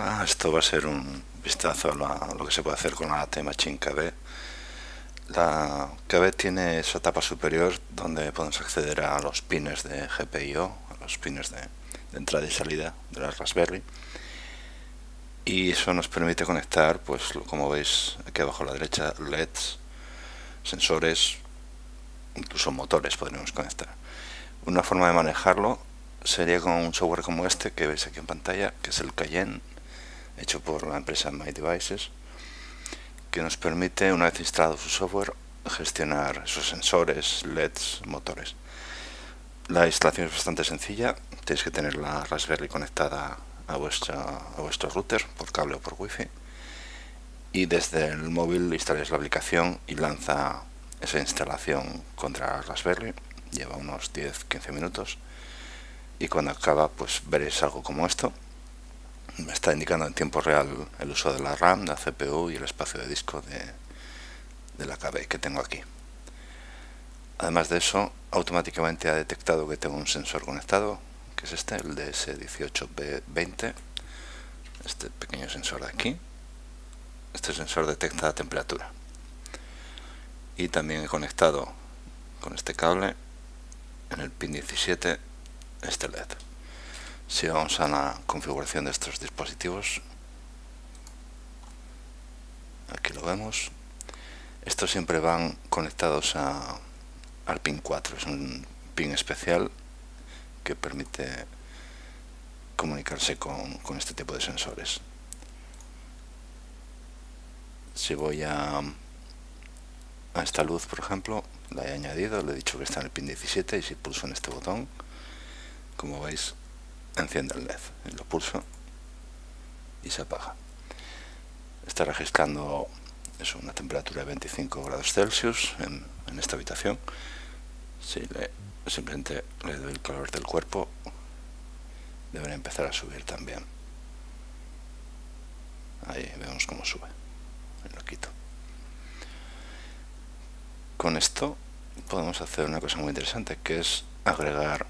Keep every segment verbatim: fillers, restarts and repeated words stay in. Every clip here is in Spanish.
ahora esto va a ser un vistazo a, la, a lo que se puede hacer con la T-Machine K B. La K B tiene esa tapa superior donde podemos acceder a los pines de G P I O, a los pines de, de entrada y salida de la Raspberry, y eso nos permite conectar, pues como veis aquí abajo a la derecha, L E Ds, sensores, incluso motores podríamos conectar. Una forma de manejarlo sería con un software como este que veis aquí en pantalla, que es el Cayenne, hecho por la empresa My Devices, que nos permite, una vez instalado su software, gestionar esos sensores, L E Ds, motores. La instalación es bastante sencilla, tenéis que tener la Raspberry conectada a, vuestra, a vuestro router por cable o por wifi, y desde el móvil instaláis la aplicación y lanza esa instalación contra la Raspberry. Lleva unos diez a quince minutos y cuando acaba pues veréis algo como esto. Me está indicando en tiempo real el uso de la RAM, la C P U y el espacio de disco de, de la K B que tengo aquí. Además de eso, automáticamente ha detectado que tengo un sensor conectado, que es este, el D S dieciocho B veinte, este pequeño sensor de aquí. Este sensor detecta la temperatura. Y también he conectado con este cable en el pin diecisiete este L E D. Si vamos a la configuración de estos dispositivos, aquí lo vemos. Estos siempre van conectados a, al pin cuatro, es un pin especial que permite comunicarse con, con este tipo de sensores. Si voy a, a esta luz, por ejemplo, la he añadido, le he dicho que está en el pin diecisiete y si pulso en este botón, como veis, enciende el L E D, lo pulso y se apaga. Está registrando eso, una temperatura de veinticinco grados Celsius en, en esta habitación. Si le, simplemente le doy el calor del cuerpo, debería empezar a subir también. Ahí vemos cómo sube, lo quito. Con esto podemos hacer una cosa muy interesante, que es agregar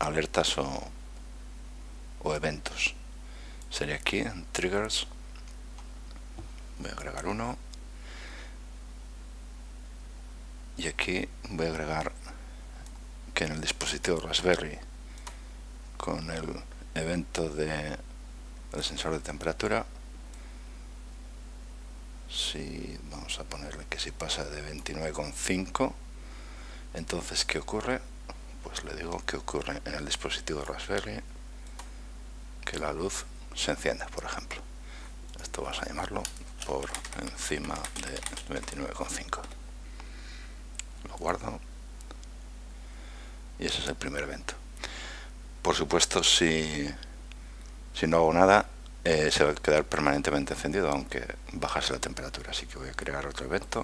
alertas o, o eventos. Sería aquí en triggers, voy a agregar uno y aquí voy a agregar que en el dispositivo Raspberry, con el evento de, del sensor de temperatura, si vamos a ponerle que si pasa de veintinueve coma cinco, entonces ¿qué ocurre? Pues le digo que ocurre en el dispositivo Raspberry que la luz se encienda, por ejemplo. Esto vas a llamarlo por encima de veintinueve coma cinco. Lo guardo. Y ese es el primer evento. Por supuesto, si, si no hago nada, eh, se va a quedar permanentemente encendido, aunque bajase la temperatura. Así que voy a crear otro evento,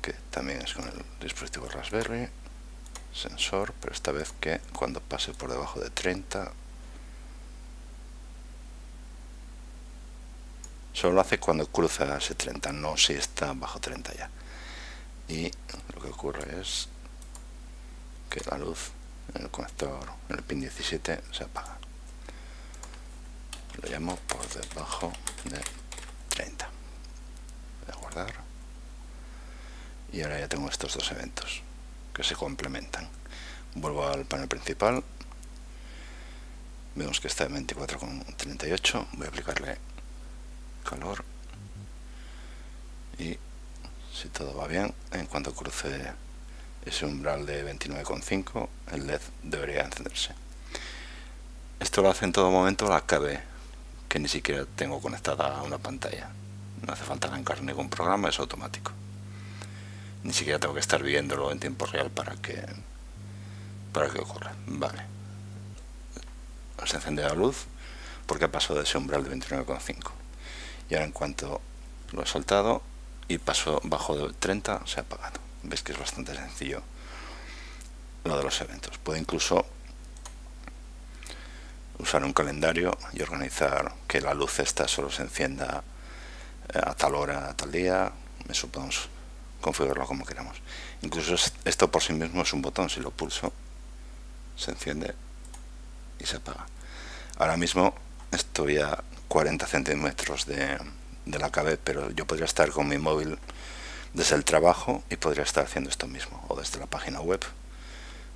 que también es con el dispositivo Raspberry. Sensor, pero esta vez que cuando pase por debajo de treinta, solo lo hace cuando cruza ese treinta, no si está bajo treinta ya. Y lo que ocurre es que la luz en el conector, en el pin diecisiete, se apaga. Lo llamo por debajo de treinta. Voy a guardar y ahora ya tengo estos dos eventos que se complementan. Vuelvo al panel principal, vemos que está en veinticuatro coma treinta y ocho, voy a aplicarle calor y si todo va bien, en cuanto cruce ese umbral de veintinueve coma cinco, el L E D debería encenderse. Esto lo hace en todo momento la K B, que ni siquiera tengo conectada a una pantalla, no hace falta arrancar ningún programa, es automático. Ni siquiera tengo que estar viéndolo en tiempo real para que para que ocurra. Vale, se enciende la luz porque pasó de ese umbral de veintinueve coma cinco y ahora en cuanto lo he soltado y pasó bajo de treinta se ha apagado. Ves que es bastante sencillo lo de los eventos. Puedo incluso usar un calendario y organizar que la luz esta solo se encienda a tal hora, a tal día, me supongamos. Configurarlo como queramos. Incluso esto por sí mismo es un botón, si lo pulso se enciende y se apaga. Ahora mismo estoy a cuarenta centímetros de, de la K B, pero yo podría estar con mi móvil desde el trabajo y podría estar haciendo esto mismo, o desde la página web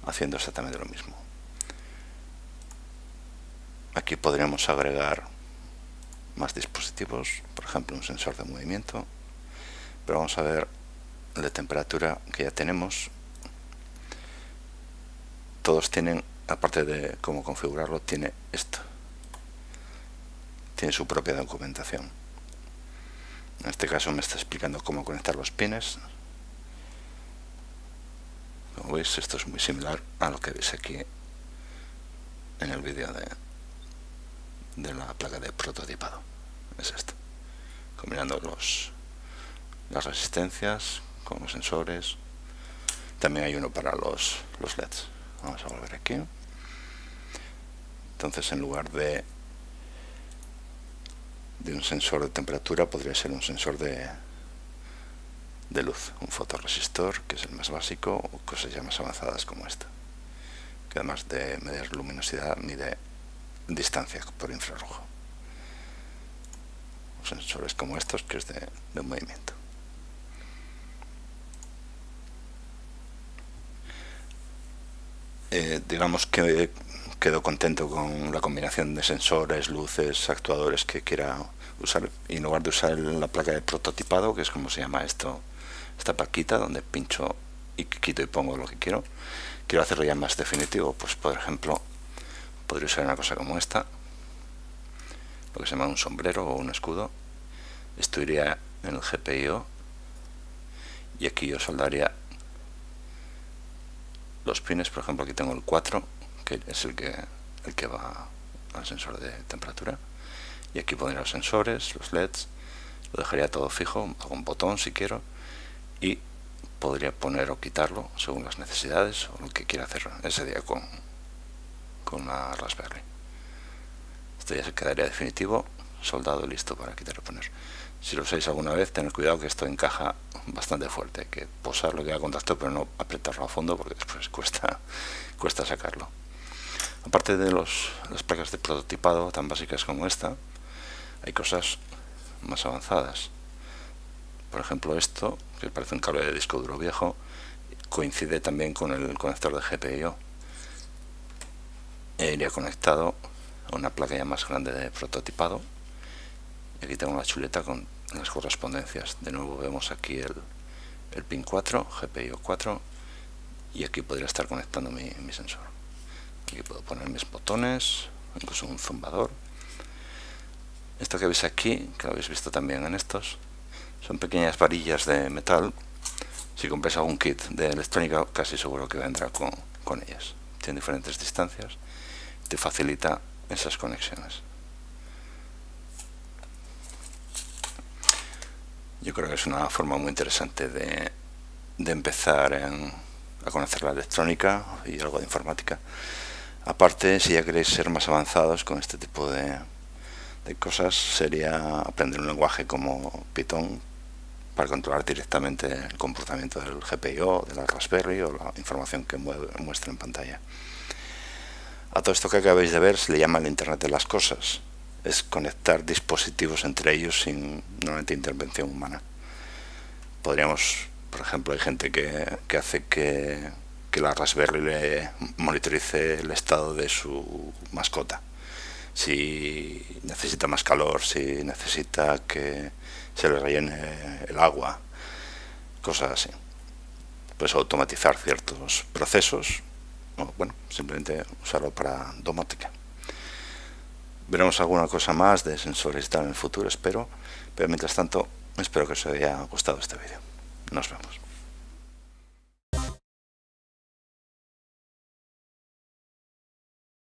haciendo exactamente lo mismo. Aquí podríamos agregar más dispositivos, por ejemplo un sensor de movimiento, pero vamos a ver la temperatura que ya tenemos. Todos tienen, aparte de cómo configurarlo, tiene esto, tiene su propia documentación. En este caso me está explicando cómo conectar los pines. Como veis, esto es muy similar a lo que veis aquí en el vídeo de, de la placa de prototipado. Es esto, combinando los, las resistencias con los sensores. También hay uno para los, los L E Ds. Vamos a volver aquí. Entonces, en lugar de de un sensor de temperatura, podría ser un sensor de, de luz, un fotorresistor, que es el más básico, o cosas ya más avanzadas como esta, que además de medir luminosidad, mide distancia por infrarrojo. O sensores como estos, que es de, de un movimiento. Eh, digamos que quedo contento con la combinación de sensores, luces, actuadores que quiera usar, y en lugar de usar la placa de prototipado, que es como se llama esto, esta plaquita donde pincho y quito y pongo lo que quiero, quiero hacerlo ya más definitivo, pues por ejemplo podría usar una cosa como esta, lo que se llama un sombrero o un escudo. Esto iría en el G P I O y aquí yo soldaría los pines. Por ejemplo, aquí tengo el cuatro, que es el que, el que va al sensor de temperatura, y aquí pondría los sensores, los L E Ds, lo dejaría todo fijo, hago un botón si quiero, y podría poner o quitarlo según las necesidades o lo que quiera hacer ese día con, con la Raspberry. Esto ya se quedaría definitivo, soldado y listo para quitar y poner. Si lo usáis alguna vez, tened cuidado que esto encaja bastante fuerte, hay que posar lo que haga contacto pero no apretarlo a fondo porque después cuesta, cuesta sacarlo. Aparte de los, las placas de prototipado tan básicas como esta, hay cosas más avanzadas. Por ejemplo esto, que parece un cable de disco duro viejo, coincide también con el conector de G P I O. E iría conectado a una placa ya más grande de prototipado. Aquí tengo la chuleta con las correspondencias. De nuevo vemos aquí el, el pin cuatro, G P I O cuatro, y aquí podría estar conectando mi, mi sensor. Aquí puedo poner mis botones, incluso un zumbador. Esto que veis aquí, que lo habéis visto también en estos, son pequeñas varillas de metal. Si compréis algún kit de electrónica, casi seguro que vendrá con, con ellas. Tienen diferentes distancias, te facilita esas conexiones. Yo creo que es una forma muy interesante de, de empezar en, a conocer la electrónica y algo de informática. Aparte, si ya queréis ser más avanzados con este tipo de, de cosas, sería aprender un lenguaje como Python para controlar directamente el comportamiento del G P I O, de la Raspberry o la información que mueve, muestra en pantalla. A todo esto que acabáis de ver se le llama el Internet de las cosas. Es conectar dispositivos entre ellos sin normalmente intervención humana. Podríamos, por ejemplo, hay gente que, que hace que, que la Raspberry le monitorice el estado de su mascota. Si necesita más calor, si necesita que se le rellene el agua, cosas así. Pues automatizar ciertos procesos, o bueno, simplemente usarlo para domótica. Veremos alguna cosa más de sensores y tal en el futuro, espero. Pero mientras tanto, espero que os haya gustado este vídeo. Nos vemos.